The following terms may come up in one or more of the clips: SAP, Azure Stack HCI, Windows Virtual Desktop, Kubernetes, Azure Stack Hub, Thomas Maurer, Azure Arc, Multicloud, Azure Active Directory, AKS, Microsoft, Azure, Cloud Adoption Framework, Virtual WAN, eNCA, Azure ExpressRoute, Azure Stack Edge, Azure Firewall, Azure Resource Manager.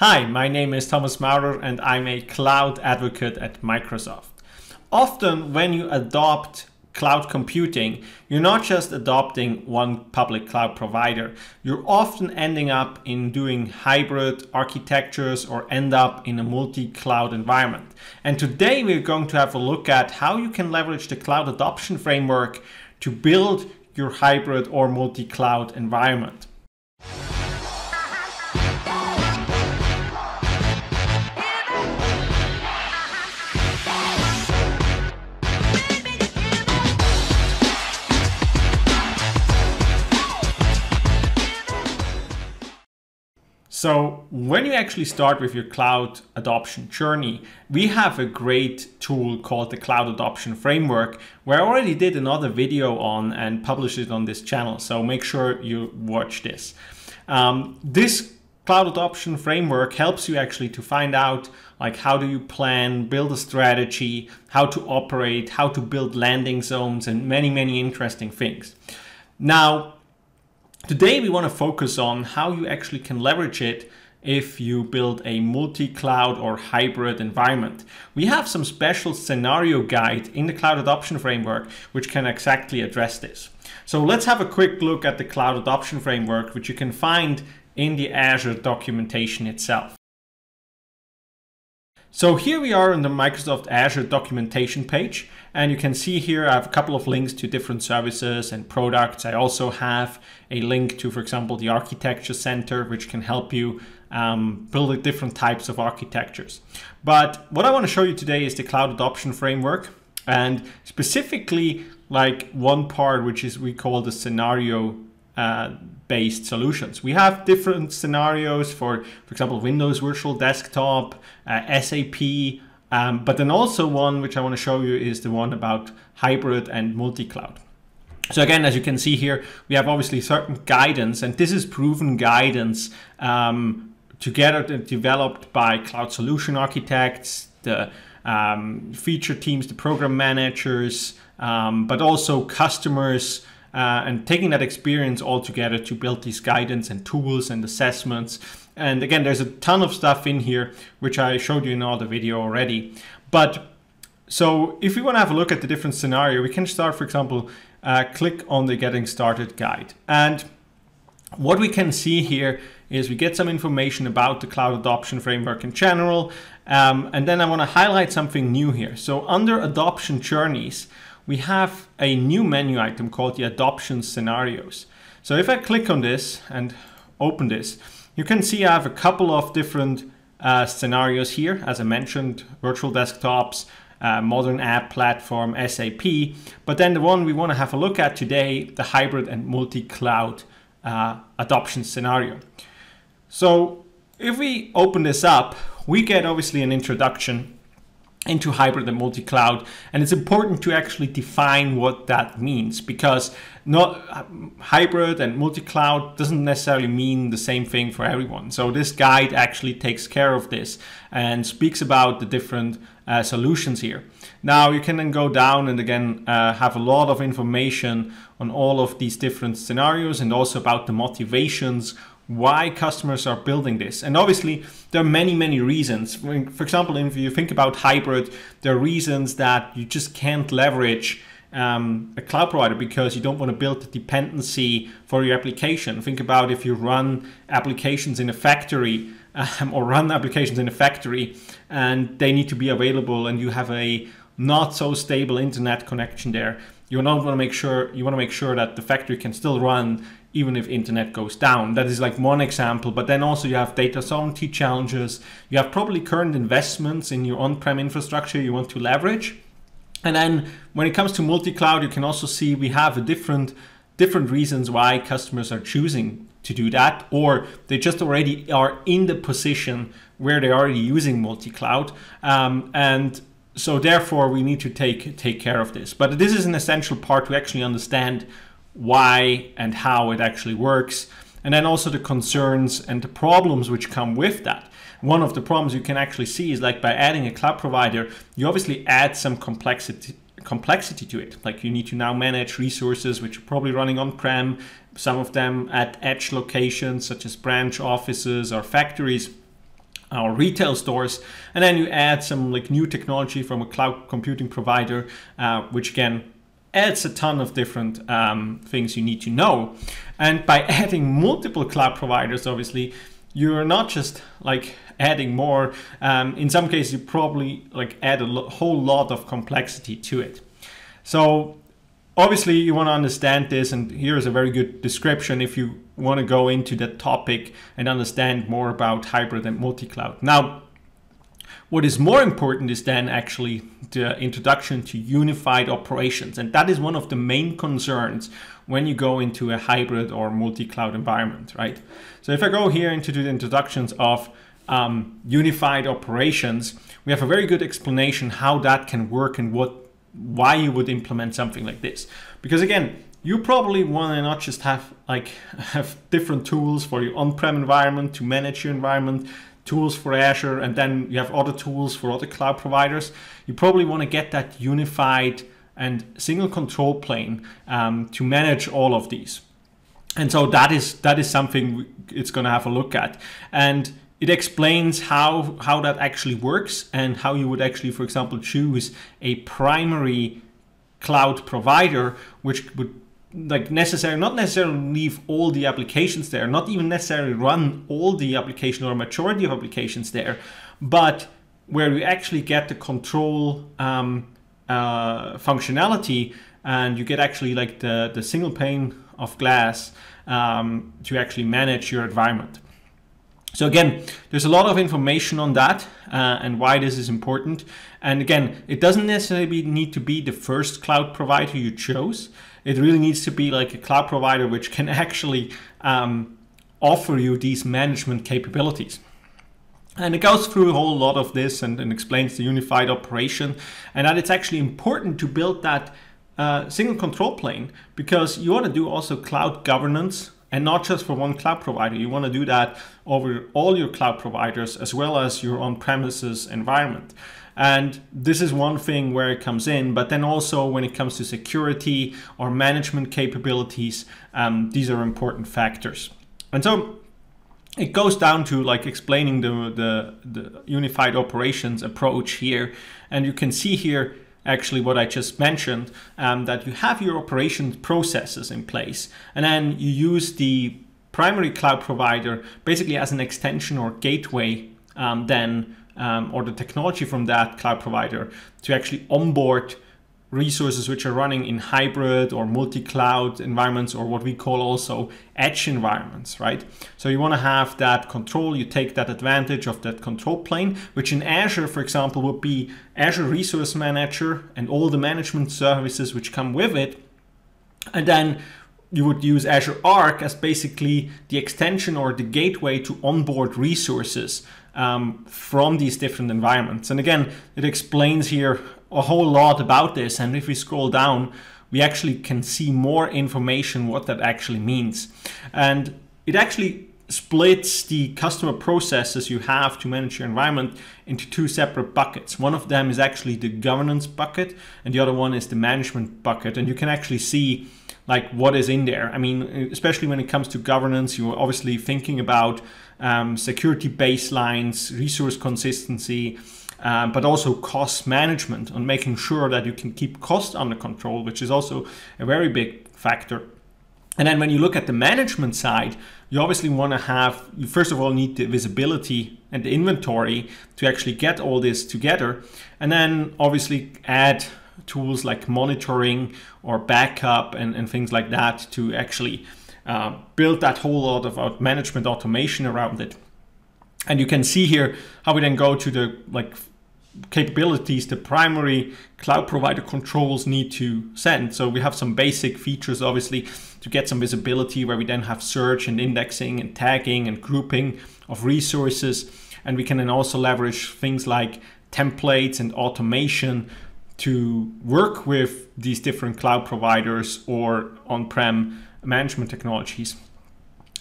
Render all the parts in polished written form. Hi, my name is Thomas Maurer and I'm a cloud advocate at Microsoft. Often when you adopt cloud computing, you're not just adopting one public cloud provider. You're often ending up in doing hybrid architectures or end up in a multi-cloud environment. And today we're going to have a look at how you can leverage the Cloud Adoption Framework to build your hybrid or multi-cloud environment. So when you actually start with your cloud adoption journey, we have a great tool called the Cloud Adoption Framework, where I already did another video on and published it on this channel. So make sure you watch this. This Cloud Adoption Framework helps you actually to find out like how do you plan, build a strategy, how to operate, how to build landing zones and many, many interesting things. Now, today we want to focus on how you actually can leverage it if you build a multi-cloud or hybrid environment. We have some special scenario guide in the Cloud Adoption Framework which can exactly address this. So let's have a quick look at the Cloud Adoption Framework, which you can find in the Azure documentation itself. So here we are on the Microsoft Azure documentation page, and you can see here I have a couple of links to different services and products. I also have a link to, for example, the Architecture Center, which can help you build different types of architectures. But what I want to show you today is the Cloud Adoption Framework, and specifically like one part which is we call the scenario based solutions. We have different scenarios for example, Windows Virtual Desktop, SAP, but then also one which I want to show you is the one about hybrid and multi-cloud. So again, as you can see here, we have obviously certain guidance, and this is proven guidance together developed by cloud solution architects, the feature teams, the program managers, but also customers, and taking that experience all together to build these guidance and tools and assessments. And again, there's a ton of stuff in here, which I showed you in another video already. But so if we want to have a look at the different scenario, we can start, for example, click on the Getting Started guide. And what we can see here is we get some information about the Cloud Adoption Framework in general. And then I want to highlight something new here. So under Adoption Journeys, we have a new menu item called the Adoption Scenarios. So if I click on this and open this, you can see I have a couple of different scenarios here. As I mentioned, virtual desktops, modern app platform, SAP. But then the one we want to have a look at today, the hybrid and multi-cloud adoption scenario. So if we open this up, we get obviously an introduction into hybrid and multi-cloud, and it's important to actually define what that means, because hybrid and multi-cloud doesn't necessarily mean the same thing for everyone. So this guide actually takes care of this and speaks about the different solutions here. Now you can then go down and again have a lot of information on all of these different scenarios and also about the motivations why customers are building this. And obviously there are many, many reasons. For example, if you think about hybrid, there are reasons that you just can't leverage a cloud provider because you don't want to build the dependency for your application. Think about if you run applications in a factory and they need to be available and you have a not so stable internet connection there. You want to make sure that the factory can still run even if internet goes down. That is like one example, but then also you have data sovereignty challenges. You have probably current investments in your on-prem infrastructure you want to leverage. And then when it comes to multi-cloud, you can also see we have a different reasons why customers are choosing to do that, or they just already are in the position where they're already using multi-cloud. And so therefore we need to take care of this. But this is an essential part to actually understand why and how it actually works, and then also the concerns and the problems which come with that. One of the problems you can actually see is like by adding a cloud provider, you obviously add some complexity to it. Like you need to now manage resources which are probably running on-prem, some of them at edge locations such as branch offices or factories. our retail stores, and then you add some like new technology from a cloud computing provider, which again adds a ton of different things you need to know. And by adding multiple cloud providers, obviously, you're not just like adding more. In some cases, you probably like add a whole lot of complexity to it. So obviously, you want to understand this, and here's a very good description if you want to go into that topic and understand more about hybrid and multi-cloud. Now, what is more important is then actually the introduction to unified operations. And that is one of the main concerns when you go into a hybrid or multi-cloud environment, right? So if I go here into the introductions of unified operations, we have a very good explanation how that can work and why you would implement something like this. Because again, you probably want to not just have different tools for your on-prem environment to manage your environment, tools for Azure, and then you have other tools for other cloud providers. You probably want to get that unified and single control plane to manage all of these. And so that is something it's going to have a look at. And it explains how that actually works and how you would actually, for example, choose a primary cloud provider, which would not necessarily leave all the applications there, not even necessarily run all the application or majority of applications there, but where you actually get the control functionality, and you get actually like the single pane of glass to actually manage your environment. So again, there's a lot of information on that and why this is important. And again, it doesn't necessarily need to be the first cloud provider you chose. It really needs to be like a cloud provider which can actually offer you these management capabilities. And it goes through a whole lot of this and explains the unified operation, and that it's actually important to build that single control plane, because you want to do also cloud governance. And not just for one cloud provider, you want to do that over all your cloud providers as well as your on-premises environment. And this is one thing where it comes in, but then also when it comes to security or management capabilities, these are important factors. And so it goes down to like explaining the unified operations approach here. And you can see here actually what I just mentioned, that you have your operations processes in place, and then you use the primary cloud provider basically as an extension or gateway or the technology from that cloud provider to actually onboard resources which are running in hybrid or multi-cloud environments, or what we call also edge environments, right? So you want to have that control. You take that advantage of that control plane, which in Azure, for example, would be Azure Resource Manager and all the management services which come with it. And then you would use Azure Arc as basically the extension or the gateway to onboard resources from these different environments. And again, it explains here a whole lot about this. And if we scroll down, we actually can see more information what that actually means. And it actually splits the customer processes you have to manage your environment into two separate buckets. One of them is actually the governance bucket, and the other one is the management bucket. And you can actually see like what is in there. I mean, especially when it comes to governance, you're obviously thinking about security baselines, resource consistency, but also cost management and making sure that you can keep cost under control, which is also a very big factor. And then when you look at the management side, you obviously want to have, you first of all need the visibility and the inventory to actually get all this together. And then obviously add tools like monitoring or backup and things like that to actually build that whole lot of management automation around it. And you can see here how we then go to the like capabilities the primary cloud provider controls need to send. So we have some basic features, obviously, to get some visibility, where we then have search and indexing and tagging and grouping of resources. And we can then also leverage things like templates and automation to work with these different cloud providers or on-prem management technologies.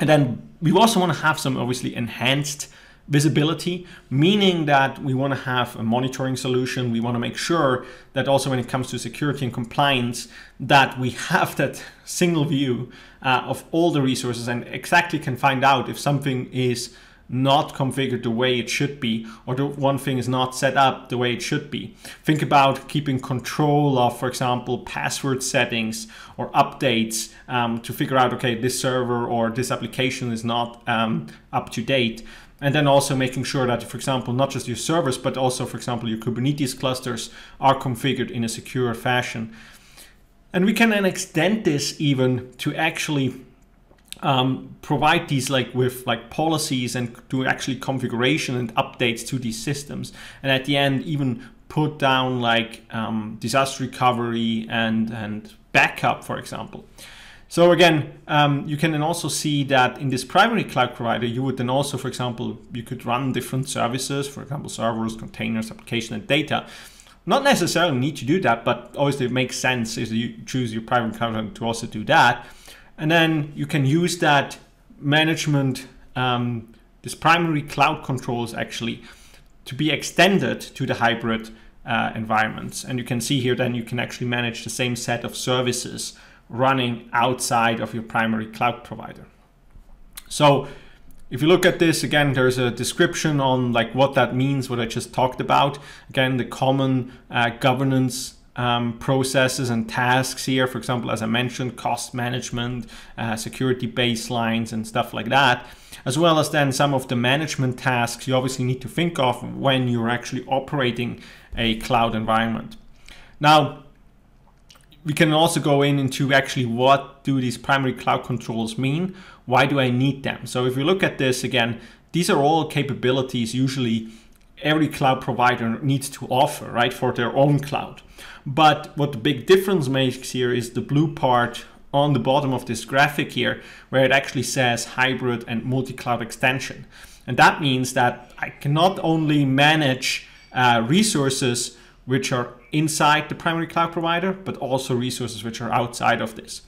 And then we also want to have some obviously enhanced visibility, meaning that we want to have a monitoring solution. We want to make sure that also when it comes to security and compliance, that we have that single view of all the resources and exactly can find out if something is not configured the way it should be, or the one thing is not set up the way it should be. Think about keeping control of, for example, password settings or updates to figure out, okay, this server or this application is not up to date. And then also making sure that, for example, not just your servers, but also, for example, your Kubernetes clusters are configured in a secure fashion. And we can then extend this even to actually provide these with policies and do actually configuration and updates to these systems. And at the end, even put down disaster recovery and backup, for example. So again, you can then also see that in this primary cloud provider, you would then also, for example, you could run different services, for example, servers, containers, application, and data. Not necessarily need to do that, but obviously it makes sense if you choose your private cloud to also do that. And then you can use that management, this primary cloud controls actually, to be extended to the hybrid environments. And you can see here then you can actually manage the same set of services running outside of your primary cloud provider. So if you look at this again, there's a description on what that means, what I just talked about. Again, the common governance processes and tasks here, for example, as I mentioned, cost management, security baselines and stuff like that, as well as then some of the management tasks you obviously need to think of when you're actually operating a cloud environment. Now, we can also go into actually what do these primary cloud controls mean? Why do I need them? So if you look at this again, these are all capabilities usually every cloud provider needs to offer, right, for their own cloud. But what the big difference makes here is the blue part on the bottom of this graphic here, where it actually says hybrid and multi-cloud extension. And that means that I can not only manage resources which are inside the primary cloud provider, but also resources which are outside of this.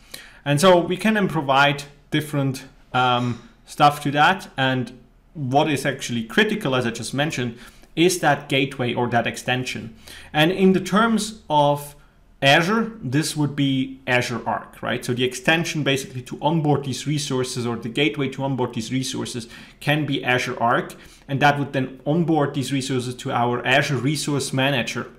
And so we can then provide different stuff to that. And what is actually critical, as I just mentioned, is that gateway or that extension. And in the terms of Azure, this would be Azure Arc, right? So the extension basically to onboard these resources, or the gateway to onboard these resources, can be Azure Arc. And that would then onboard these resources to our Azure Resource Manager,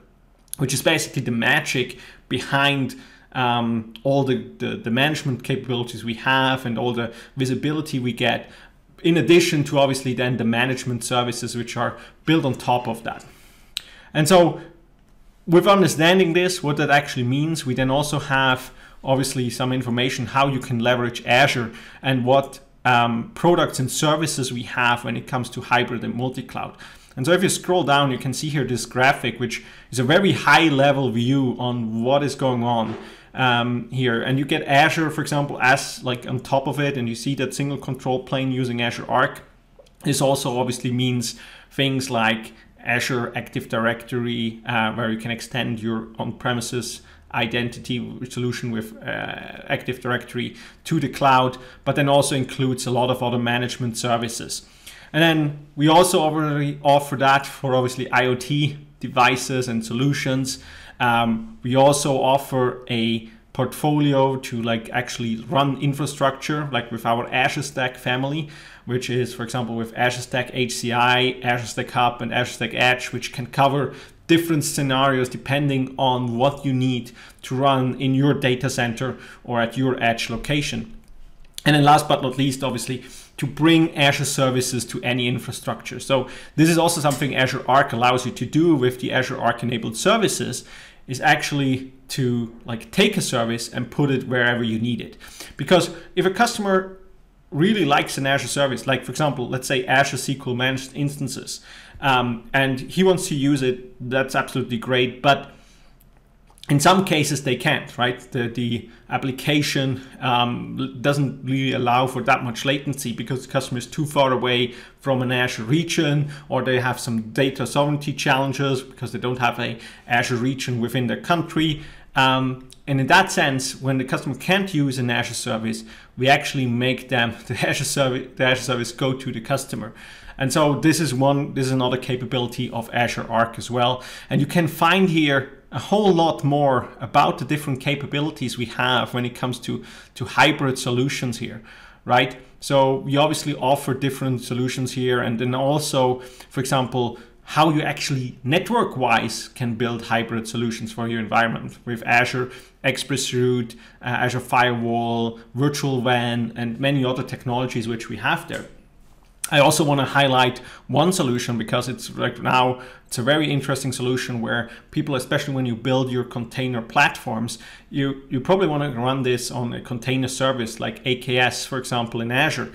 which is basically the magic behind all the management capabilities we have and all the visibility we get, in addition to obviously then the management services which are built on top of that. And so with understanding this, what that actually means, we then also have obviously some information how you can leverage Azure and what products and services we have when it comes to hybrid and multi-cloud. And so if you scroll down, you can see here this graphic, which is a very high level view on what is going on here. And you get Azure, for example, as on top of it. And you see that single control plane using Azure Arc. This also obviously means things like Azure Active Directory, where you can extend your on-premises identity solution with Active Directory to the cloud, but then also includes a lot of other management services. And then we also already offer that for obviously IoT devices and solutions. We also offer a portfolio to actually run infrastructure, with our Azure Stack family, which is, for example, with Azure Stack HCI, Azure Stack Hub, and Azure Stack Edge, which can cover different scenarios depending on what you need to run in your data center or at your edge location. And then last but not least, obviously, to bring Azure services to any infrastructure. So this is also something Azure Arc allows you to do with the Azure Arc enabled services, is actually to take a service and put it wherever you need it. Because if a customer really likes an Azure service, for example, let's say Azure SQL Managed Instances, and he wants to use it, that's absolutely great. But in some cases they can't, right? The application doesn't really allow for that much latency because the customer is too far away from an Azure region, or they have some data sovereignty challenges because they don't have a Azure region within their country. And in that sense, when the customer can't use an Azure service, we actually make them the Azure service go to the customer. And so this is another capability of Azure Arc as well. And you can find here a whole lot more about the different capabilities we have when it comes to hybrid solutions here, right? So we obviously offer different solutions here. And then also, for example, how you actually network-wise can build hybrid solutions for your environment with Azure ExpressRoute, Azure Firewall, Virtual WAN, and many other technologies which we have there. I also want to highlight one solution because it's right now, it's a very interesting solution where people, especially when you build your container platforms, you probably want to run this on a container service like AKS, for example, in Azure.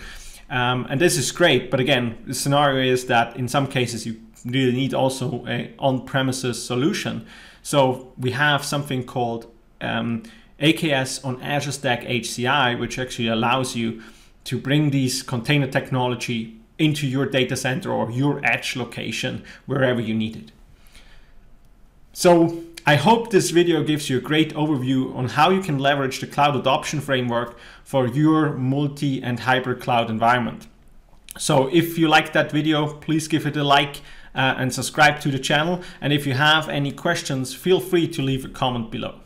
And this is great, but again, the scenario is that in some cases you really need also an on-premises solution. So we have something called AKS on Azure Stack HCI, which actually allows you to bring these container technology into your data center or your edge location, wherever you need it. So I hope this video gives you a great overview on how you can leverage the Cloud Adoption Framework for your multi and hybrid cloud environment. So if you liked that video, please give it a like and subscribe to the channel. And if you have any questions, feel free to leave a comment below.